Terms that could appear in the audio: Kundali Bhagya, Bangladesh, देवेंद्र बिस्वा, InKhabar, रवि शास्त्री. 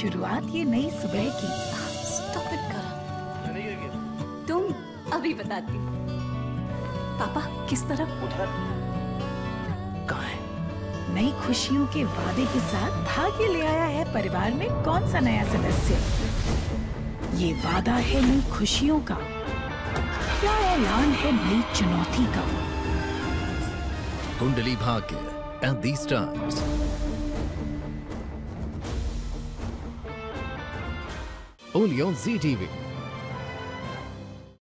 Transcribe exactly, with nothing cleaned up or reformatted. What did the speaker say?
शुरुआत ये नई सुबह की। स्टॉप इट करो। तुम अभी बताती। पापा किस तरफ? उधर। कहाँ है? नई खुशियों के वादे के साथ भाग्य ले आया है परिवार में कौन सा नया सदस्य? ये वादा है नई खुशियों का, क्या ऐलान है नई चुनौती का। Kundali Bhagya at these times. Only on Z T V.